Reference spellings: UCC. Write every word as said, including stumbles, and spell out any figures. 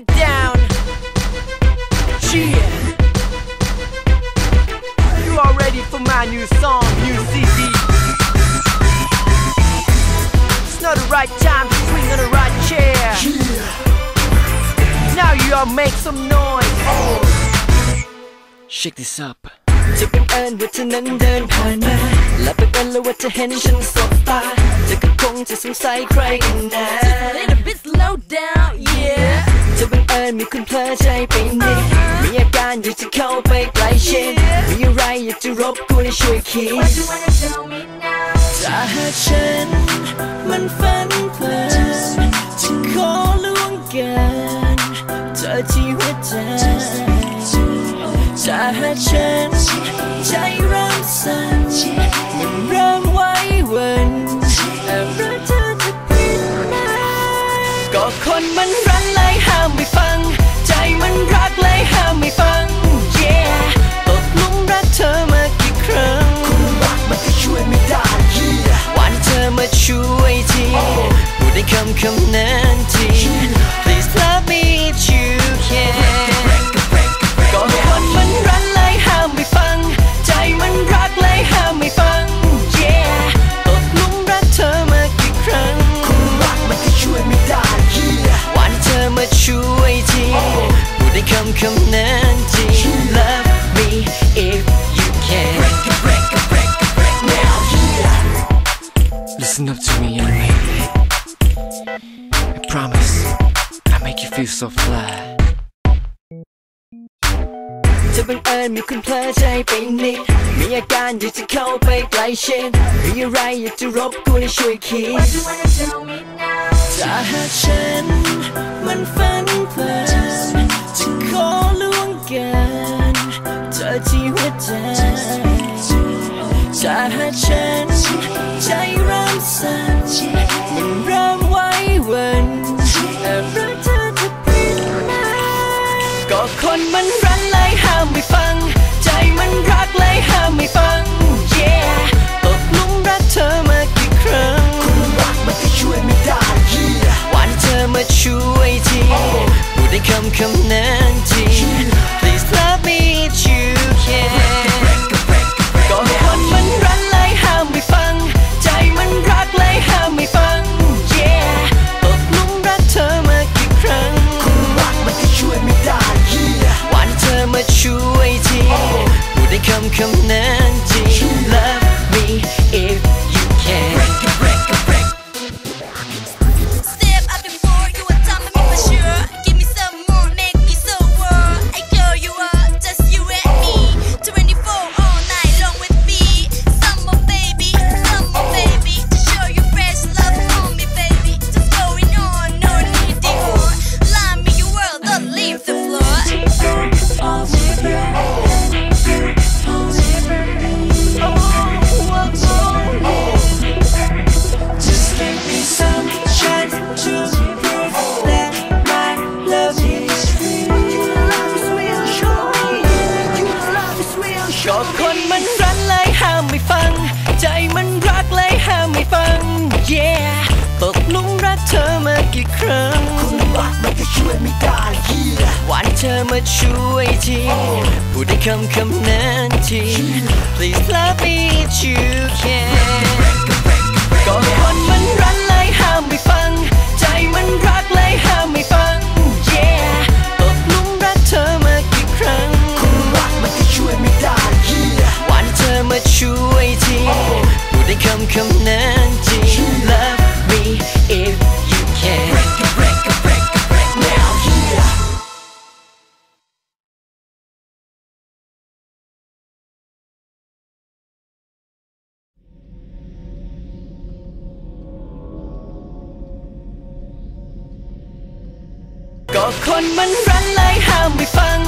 break it down. Yeah. You are ready for my new song, U C C. It's not the right time to swing on the right chair. Yeah. Now you all make some noise. Oh. Shake this up. จะบังเอิญว่าเธอนั้นเดินผ่านมาและบังเอิญแล้วว่าเธอเห็นฉันสบตาเธอก็คงจะสงสัยใครกันแน่ Just a little bit slow down yeah จะบังเอิญมีคนเผลอใจไปนิดมีอาการอยากจะเข้าไปใกล้ชิดมีอะไรอยากจะรบกวนช่วยคิด What you wanna tell me now ถ้าหากฉันมันฝันเพลินจะขอล่วงเกินเธอที่หัวใจถ้าหากฉันใจเริ่มสั่นมันเริ่มไหวหวั่นอะไรเธอจะผิดไหมก็คนมันรักเลยห้ามไม่ฟังใจมันรักเลยห้ามไม่ฟัง yeah ตกหลุมรักเธอมากี่ครั้งคนรักมันก็ช่วยไม่ได้ yeah วันเธอมาช่วยทีพูดได้คำคำนั้นที Please love me if you can Come nanti love me if you can. Break it, break it, break it, break it now, yeah. Listen up to me, young lady. I promise I make you feel so fly. จะบังเอิญมีคนเผลอใจไปนิดมีอาการอยากจะเข้าไปใกล้ชิดมีอะไรอยากจะรบกวนช่วยคิดถ้าหากฉันมันฝันเพลินจะขอล่วงเกินเธอที่หัวใจถ้าหากฉันใจเริ่มสั่นมันเริ่มไหวหวั่นอะไรเธอจะผิดไหมก็คนมันรักเลยห้ามไม่ฟังใจมันรักเลยห้ามไม่ฟัง yeah ตกหลุมรักเธอมากี่ครั้งคนรักมันก็ช่วยไม่ได้ yeah วันเธอมาช่วยทีได้คำคำนั้นที Please love me if you can ก็คนมันรักเลยห้ามไม่ฟังใจมันรักเลยห้ามไม่ฟัง yeah ตกหลุมรักเธอมากี่ครั้งคนรักมันก็ช่วยไม่ได้ yeah วันเธอมาช่วยทีพูดได้คำคำนั้นที Love me if you canก็คนมันรักเลยห้ามไม่ฟังใจมันรักเลยห้ามไม่ฟัง yeah ตกหลุมรักเธอมากี่ครั้งคนรักมันก็ช่วยไม่ได้ yeah วันเธอมาช่วยทีพูดได้คำคำนั้นที Please love me if you can ก็คนมันรักเลยห้ามไม่ฟังใจมันรักเลยห้ามไม่ฟัง yeah ตกหลุมรักเธอมากี่ครั้งคนรักมันก็ช่วยไม่ได้วันเธอมาช่วยทีพูดได้คำคำนั้นที Love me if you can break it, break it, break it, break it now, yeah.ก็คนมันรักเลยห้ามไม่ฟัง